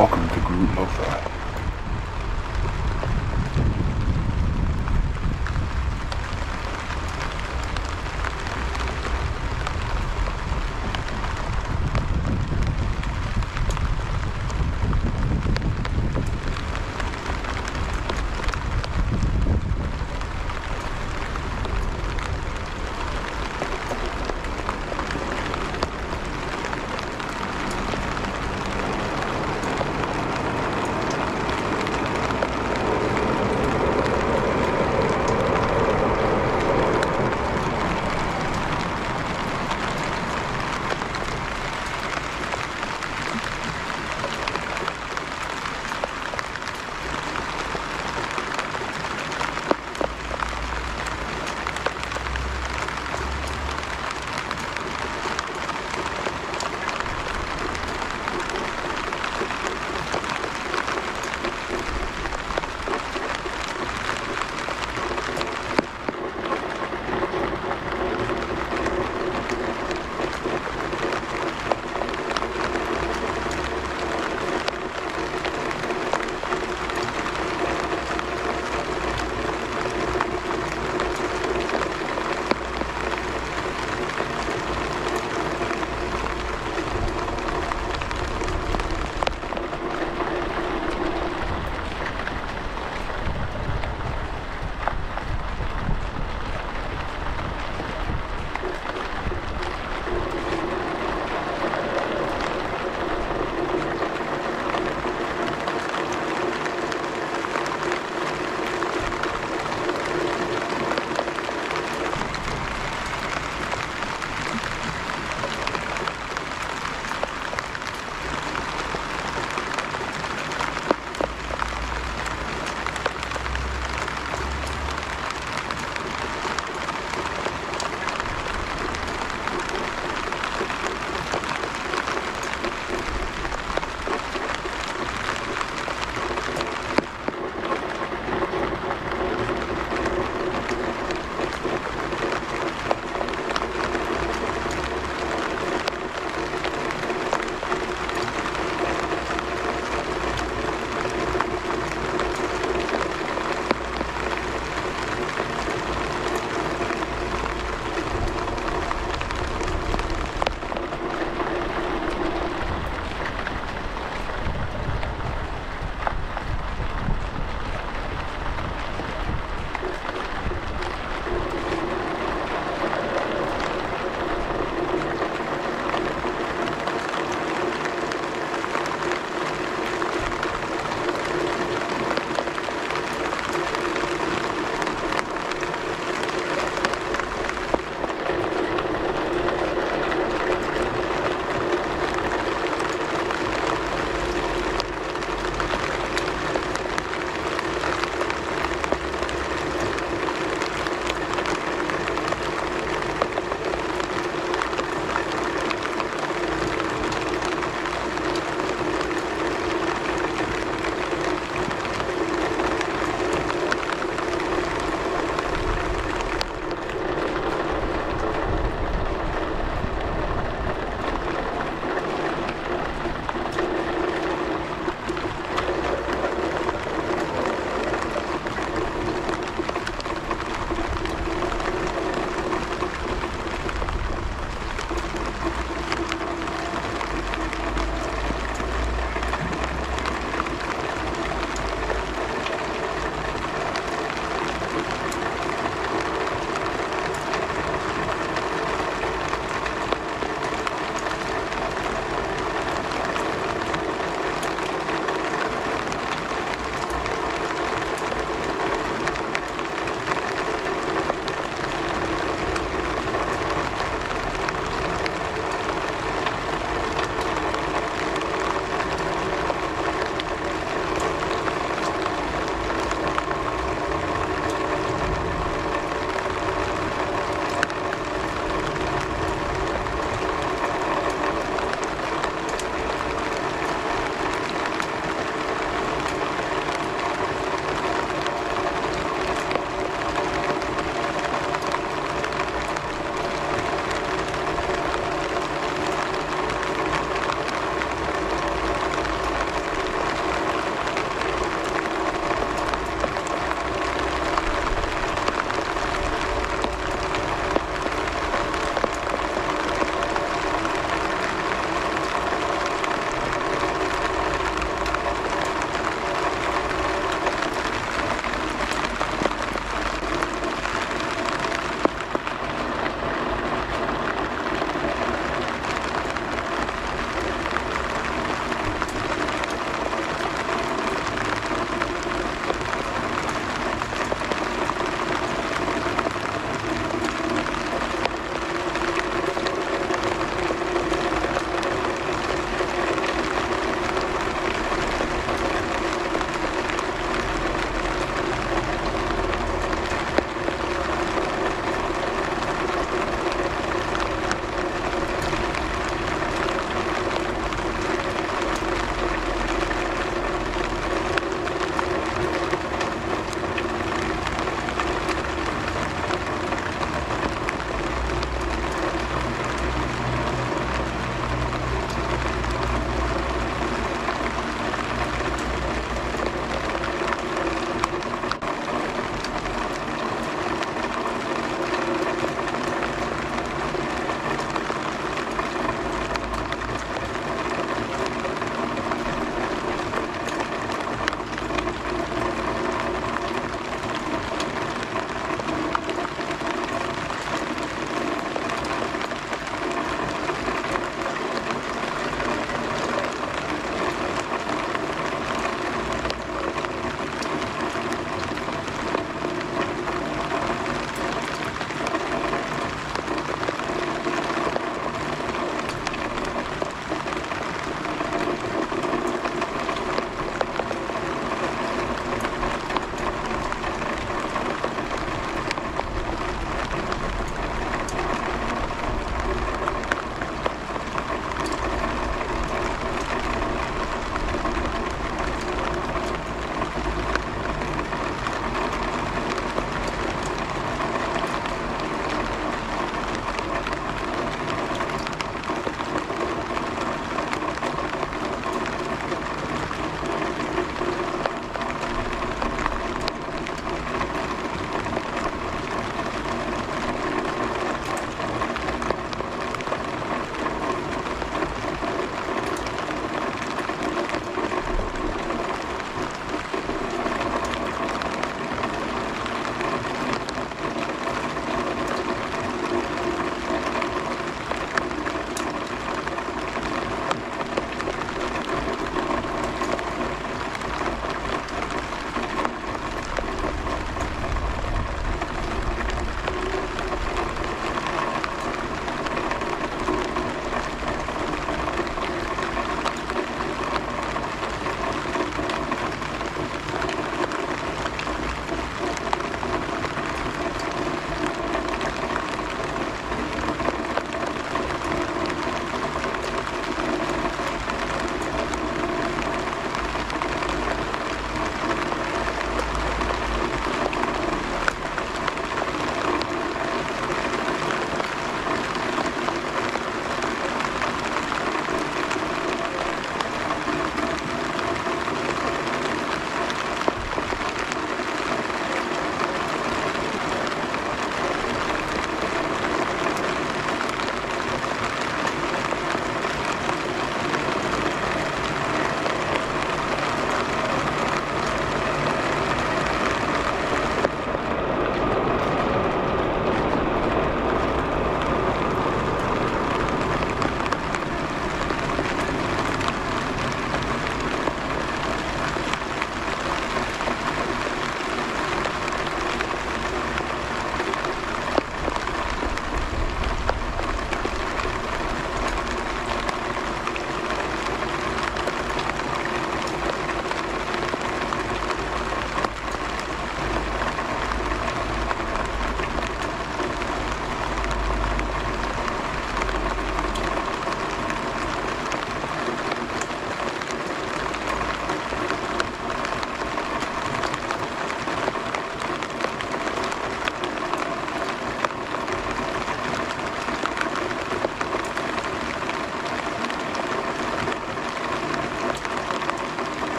Welcome to Groot Lofi.